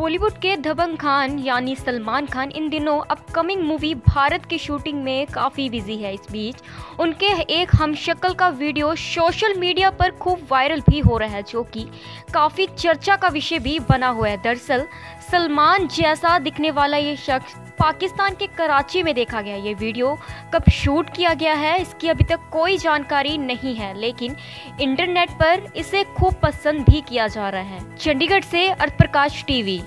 बॉलीवुड के दबंग खान यानी सलमान खान इन दिनों अपकमिंग मूवी भारत की शूटिंग में काफ़ी बिजी है। इस बीच उनके एक हमशक्ल का वीडियो सोशल मीडिया पर खूब वायरल भी हो रहा है, जो कि काफ़ी चर्चा का विषय भी बना हुआ है। दरअसल सलमान जैसा दिखने वाला ये शख्स पाकिस्तान के कराची में देखा गया। ये वीडियो कब शूट किया गया है इसकी अभी तक कोई जानकारी नहीं है, लेकिन इंटरनेट पर इसे खूब पसंद भी किया जा रहा है। चंडीगढ़ से अर्थ प्रकाश टीवी।